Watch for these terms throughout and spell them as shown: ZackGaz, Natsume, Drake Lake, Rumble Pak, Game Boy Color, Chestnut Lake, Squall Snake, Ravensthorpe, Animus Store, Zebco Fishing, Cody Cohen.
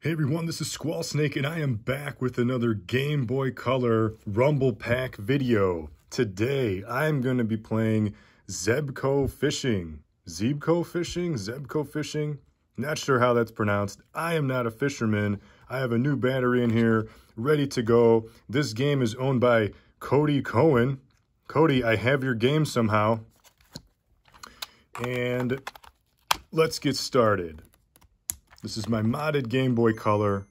Hey everyone, this is Squall Snake and I am back with another Game Boy Color Rumble Pak video. Today I'm going to be playing Zebco Fishing? Not sure how that's pronounced. I am not a fisherman. I have a new battery in here, ready to go. This game is owned by Cody Cohen. Cody, I have your game somehow. And let's get started. This is my modded Game Boy Color,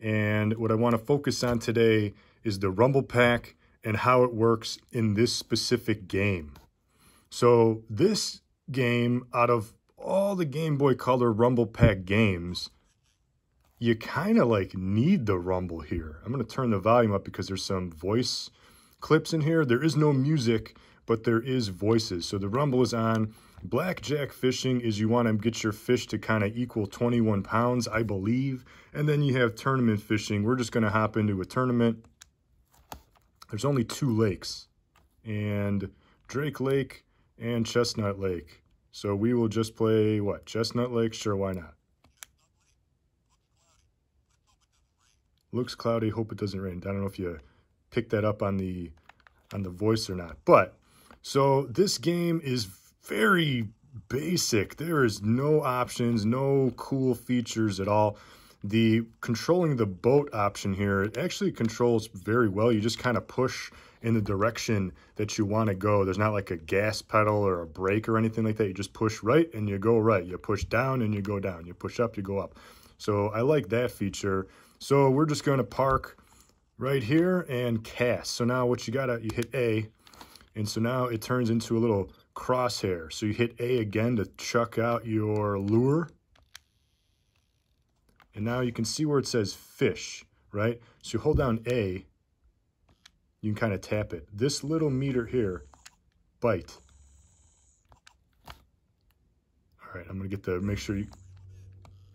and what I want to focus on today is the Rumble Pak and how it works in this specific game. So this game, out of all the Game Boy Color Rumble Pak games, you kind of like need the rumble here. I'm going to turn the volume up because there's some voice clips in here. There is no music, but there is voices. So the rumble is on. Blackjack fishing is you want to get your fish to kind of equal 21 pounds, I believe. And then you have tournament fishing. We're just going to hop into a tournament. There's only two lakes, and Drake Lake and Chestnut Lake. So we will just play, what, Chestnut Lake? Sure, why not? Looks cloudy, hope it doesn't rain. I don't know if you picked that up on the voice or not. But so this game is very basic. There is no options, no cool features at all. The controlling the boat option here, it actually controls very well. You just kind of push in the direction that you want to go. There's not like a gas pedal or a brake or anything like that. You just push right and you go right. You push down and you go down. You push up, you go up. So I like that feature. So we're just going to park right here and cast. So now what you gotta, you hit A, and so now it turns into a little crosshair. So you hit A again to chuck out your lure. And now you can see where it says fish, right? So you hold down A, you can kind of tap it. This little meter here, bite. All right, I'm gonna get the, make sure you,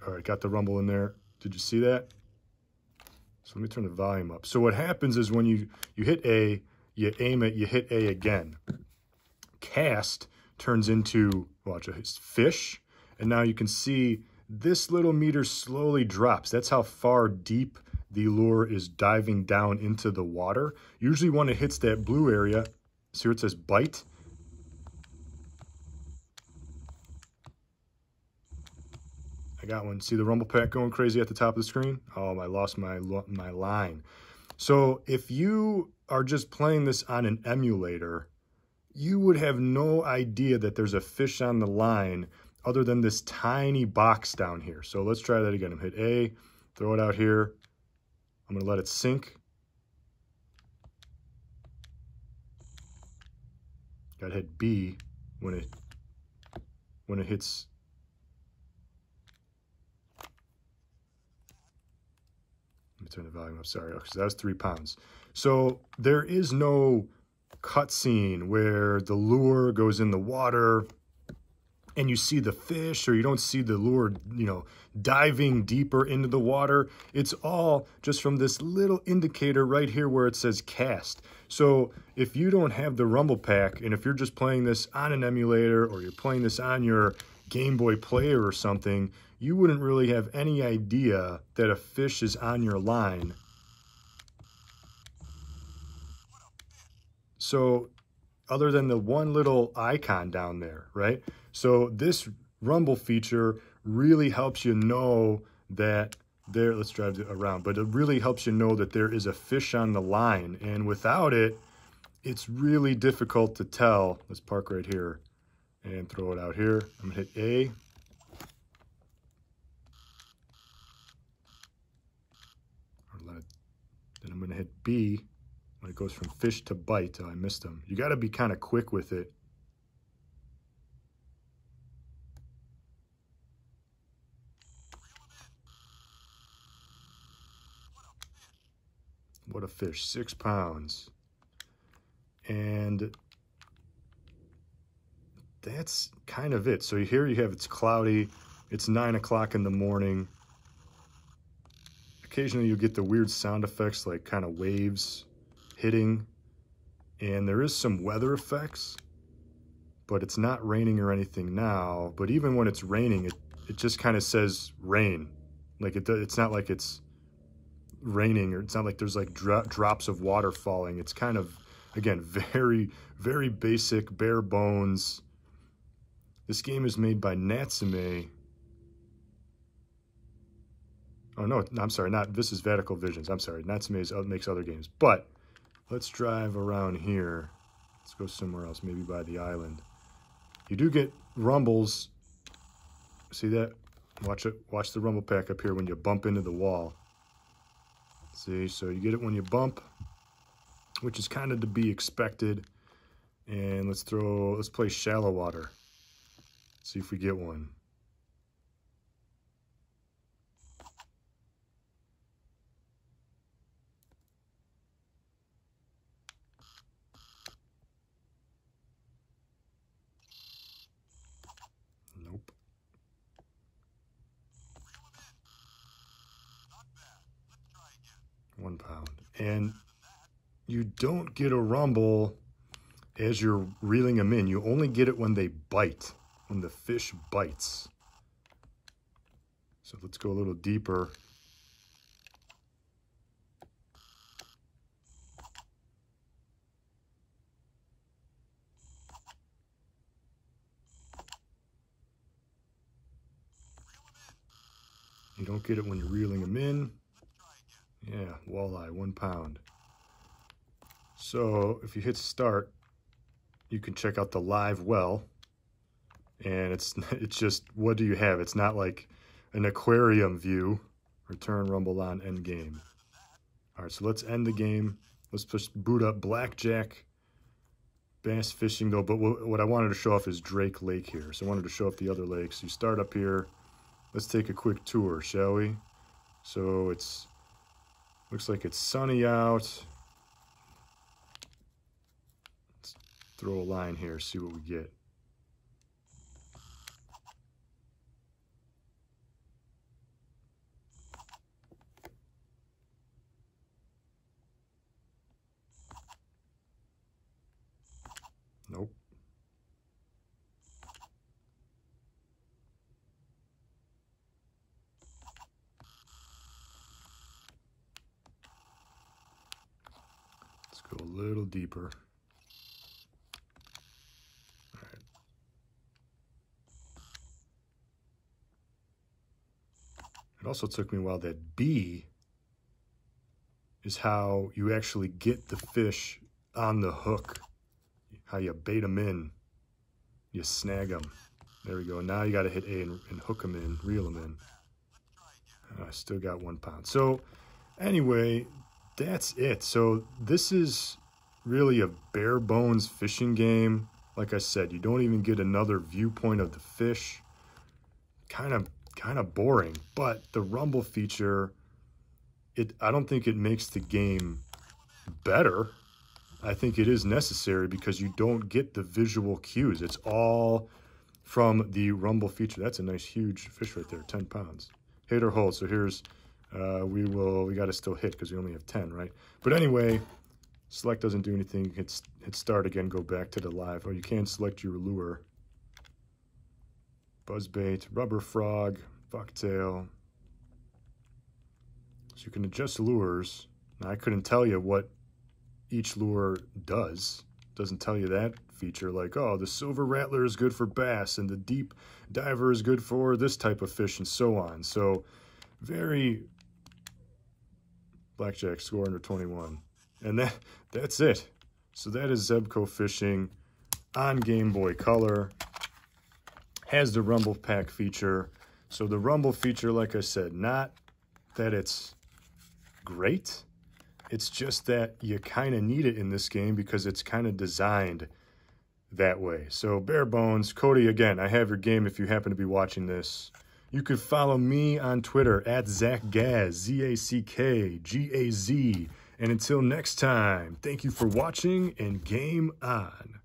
all right, got the rumble in there. Did you see that? So let me turn the volume up. So what happens is when you hit A, you aim it, you hit A again. Cast turns into, watch, it's fish. And now you can see this little meter slowly drops. That's how far deep the lure is diving down into the water. Usually when it hits that blue area, see where it says bite? I got one. See the Rumble Pak going crazy at the top of the screen? Oh, I lost my line. So if you are just playing this on an emulator, you would have no idea that there's a fish on the line other than this tiny box down here. So let's try that again. I'm gonna hit A, throw it out here. I'm gonna let it sink. Gotta hit B when it hits. Let me turn the volume up, sorry, because that was 3 pounds. So there is no cutscene where the lure goes in the water and you see the fish, or you don't see the lure, you know, diving deeper into the water. It's all just from this little indicator right here where it says cast. So if you don't have the Rumble Pak, and if you're just playing this on an emulator, or you're playing this on your Game Boy player or something, you wouldn't really have any idea that a fish is on your line. So other than the one little icon down there, right? So this rumble feature really helps you know that there, let's drive it around, but it really helps you know that there is a fish on the line. And without it, it's really difficult to tell. Let's park right here and throw it out here. I'm gonna hit A. Then I'm gonna hit B when it goes from fish to bite. Oh, I missed them. You gotta be kind of quick with it. What a fish, 6 pounds. And that's kind of it. So here you have, it's cloudy. It's 9 o'clock in the morning. Occasionally you get the weird sound effects, like kind of waves hitting. And there is some weather effects, but it's not raining or anything now. But even when it's raining, it just kind of says rain. Like it's not like it's raining, or it's not like there's like drops of water falling. It's kind of, again, very, very basic, bare bones. This game is made by Natsume. Oh, no, I'm sorry. This is Zebco Visions. I'm sorry. Natsume makes other games. But let's drive around here. Let's go somewhere else, maybe by the island. You do get rumbles. See that? Watch it. Watch the rumble pack up here when you bump into the wall. See? So you get it when you bump, which is kind of to be expected. And let's play shallow water. See if we get one. £1. And you don't get a rumble as you're reeling them in. You only get it when they bite, when the fish bites. So let's go a little deeper. You don't get it when you're reeling them in. Yeah, walleye, £1. So if you hit start, you can check out the live well, and it's just, what do you have? It's not like an aquarium view. Return rumble on, end game. All right, so let's end the game. Let's just boot up blackjack, bass fishing though. But what I wanted to show off is Drake Lake here. So I wanted to show off the other lakes. You start up here. Let's take a quick tour, shall we? So it's, looks like it's sunny out. Let's throw a line here, see what we get. Nope. Go a little deeper. All right. It also took me a while. That B is how you actually get the fish on the hook, how you bait them in, you snag them. There we go. Now you got to hit A and hook them in, reel them in. I still got £1. So anyway, that's it. So this is really a bare bones fishing game. Like I said, you don't even get another viewpoint of the fish. Kind of boring, but the rumble feature, I don't think it makes the game better. I think it is necessary because you don't get the visual cues. It's all from the rumble feature. That's a nice huge fish right there, 10 pounds. Hit or hold. So here's we got to still hit because we only have 10, right? But anyway, select doesn't do anything. Hit start again, go back to the live. Oh, you can select your lure. Buzzbait, rubber frog, bucktail. So you can adjust lures. Now, I couldn't tell you what each lure does. It doesn't tell you that feature. Like, oh, the silver rattler is good for bass, and the deep diver is good for this type of fish, and so on. So very... Blackjack, score under 21. And that's it. So that is Zebco Fishing on Game Boy Color. Has the Rumble Pack feature. So the Rumble feature, like I said, not that it's great. It's just that you kind of need it in this game because it's kind of designed that way. So bare bones. Cody, again, I have your game if you happen to be watching this. You could follow me on Twitter at ZackGaz, ZackGaz. And until next time, thank you for watching and game on.